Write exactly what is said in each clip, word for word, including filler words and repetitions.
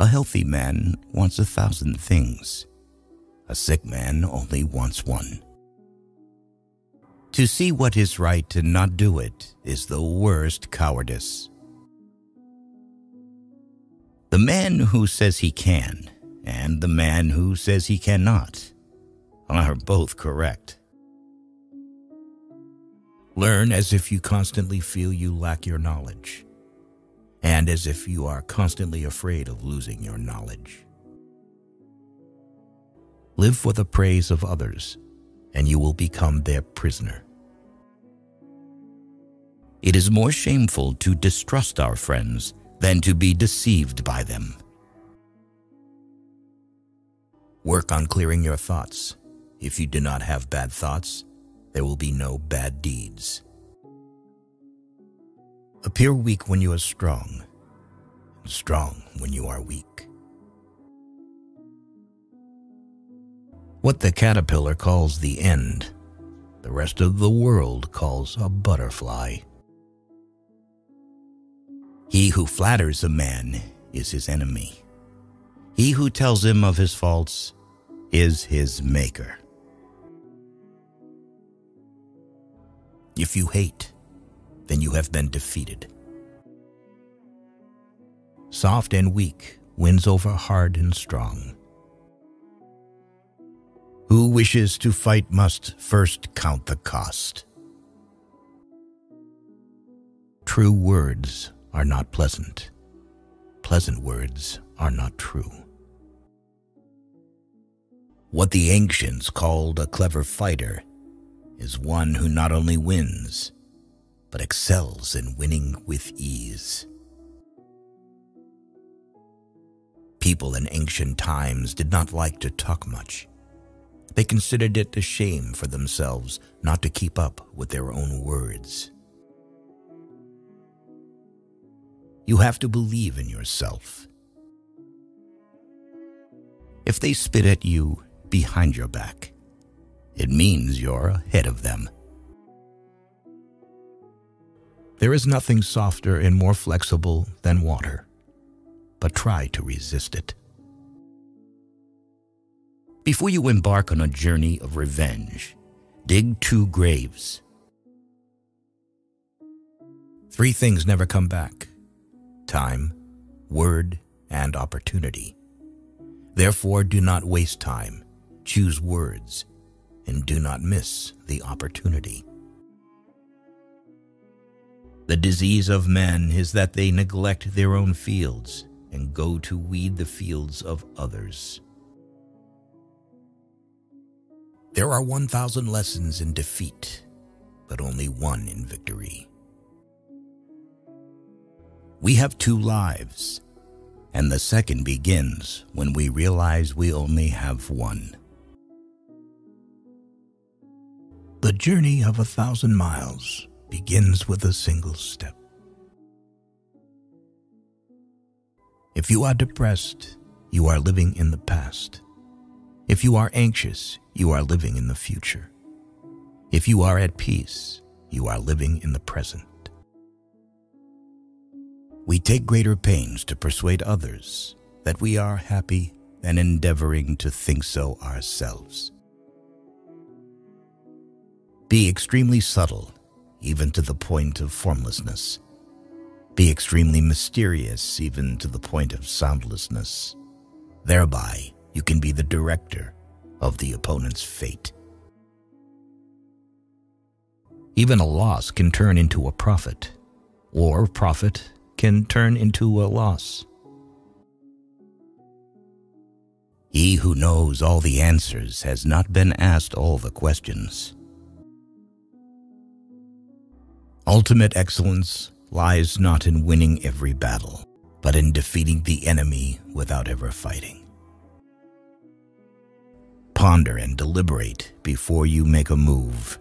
A healthy man wants a thousand things. A sick man only wants one. To see what is right and not do it is the worst cowardice. The man who says he can and the man who says he cannot are both correct. Learn as if you constantly feel you lack your knowledge, and as if you are constantly afraid of losing your knowledge. Live for the praise of others, and you will become their prisoner. It is more shameful to distrust our friends than to be deceived by them. Work on clearing your thoughts. If you do not have bad thoughts, there will be no bad deeds. Appear weak when you are strong, and strong when you are weak. What the caterpillar calls the end, the rest of the world calls a butterfly. He who flatters a man is his enemy. He who tells him of his faults is his maker. If you hate, then you have been defeated. Soft and weak wins over hard and strong. Who wishes to fight must first count the cost. True words are not pleasant. Pleasant words are not true. What the ancients called a clever fighter is one who not only wins, but excels in winning with ease. People in ancient times did not like to talk much. They considered it a shame for themselves not to keep up with their own words. You have to believe in yourself. If they spit at you behind your back, it means you're ahead of them. There is nothing softer and more flexible than water, but try to resist it. Before you embark on a journey of revenge, dig two graves. Three things never come back: time, word, and opportunity. Therefore, do not waste time, choose words, and do not miss the opportunity. The disease of men is that they neglect their own fields and go to weed the fields of others. There are one thousand lessons in defeat, but only one in victory. We have two lives, and the second begins when we realize we only have one. The journey of a thousand miles begins with a single step. If you are depressed, you are living in the past. If you are anxious, you are living in the future. If you are at peace, you are living in the present. We take greater pains to persuade others that we are happy than endeavoring to think so ourselves. Be extremely subtle, even to the point of formlessness. Be extremely mysterious, even to the point of soundlessness. Thereby, you can be the director of the opponent's fate. Even a loss can turn into a profit, or profit can turn into a loss. He who knows all the answers has not been asked all the questions. Ultimate excellence lies not in winning every battle, but in defeating the enemy without ever fighting. Ponder and deliberate before you make a move.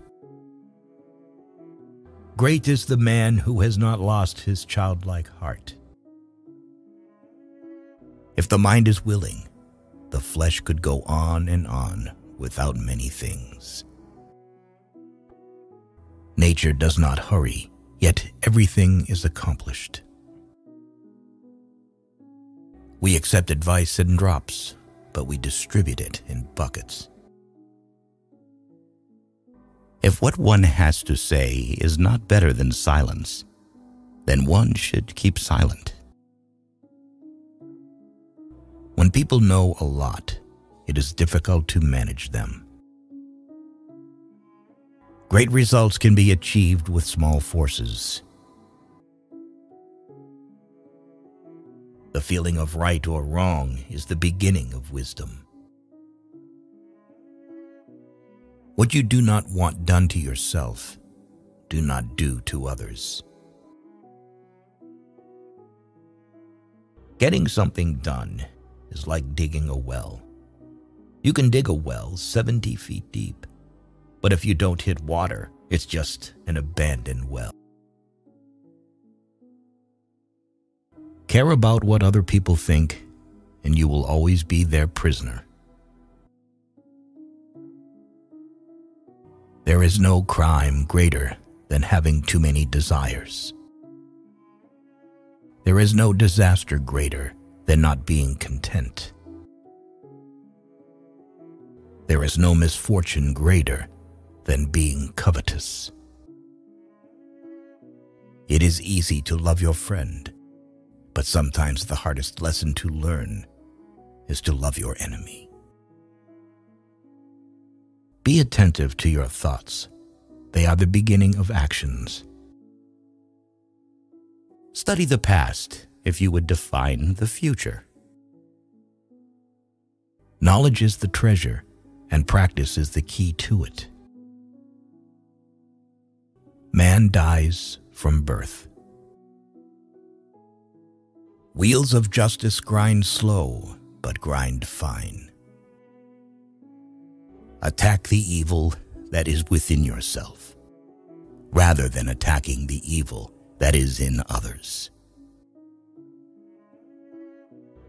Great is the man who has not lost his childlike heart. If the mind is willing, the flesh could go on and on without many things. Nature does not hurry, yet everything is accomplished. We accept advice in drops, but we distribute it in buckets. If what one has to say is not better than silence, then one should keep silent. When people know a lot, it is difficult to manage them. Great results can be achieved with small forces. The feeling of right or wrong is the beginning of wisdom. What you do not want done to yourself, do not do to others. Getting something done is like digging a well. You can dig a well seventy feet deep, but if you don't hit water, it's just an abandoned well. Care about what other people think, and you will always be their prisoner. There is no crime greater than having too many desires. There is no disaster greater than not being content. There is no misfortune greater than being covetous. It is easy to love your friend, but sometimes the hardest lesson to learn is to love your enemy. Be attentive to your thoughts. They are the beginning of actions. Study the past if you would define the future. Knowledge is the treasure, and practice is the key to it. Man dies from birth. Wheels of justice grind slow, but grind fine. Attack the evil that is within yourself, rather than attacking the evil that is in others.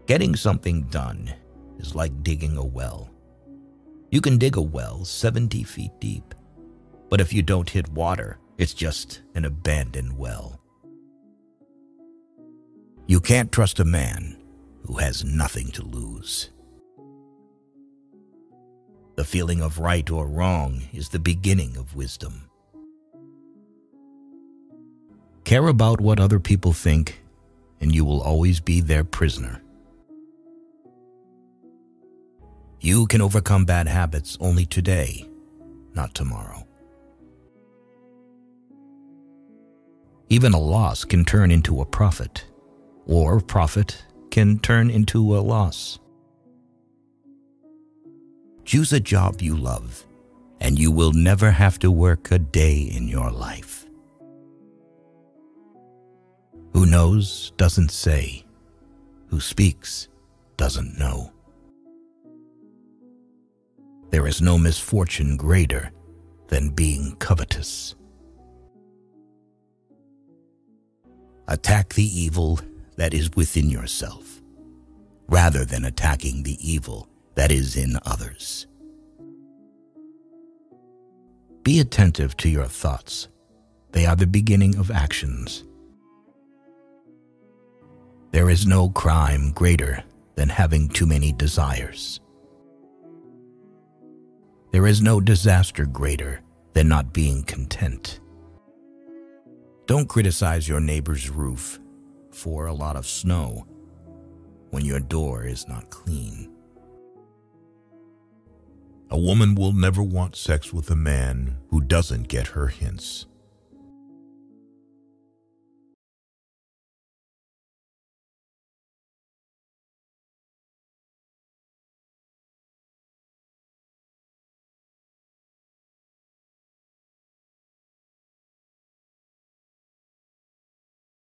Getting something done is like digging a well. You can dig a well seventy feet deep, but if you don't hit water, it's just an abandoned well. You can't trust a man who has nothing to lose. The feeling of right or wrong is the beginning of wisdom. Care about what other people think, and you will always be their prisoner. You can overcome bad habits only today, not tomorrow. Even a loss can turn into a profit, or profit can turn into a loss. Choose a job you love, and you will never have to work a day in your life. Who knows doesn't say. Who speaks doesn't know. There is no misfortune greater than being covetous. Attack the evil that is within yourself, rather than attacking the evil that is in others. Be attentive to your thoughts. They are the beginning of actions. There is no crime greater than having too many desires. There is no disaster greater than not being content. Don't criticize your neighbor's roof for a lot of snow when your door is not clean. A woman will never want sex with a man who doesn't get her hints.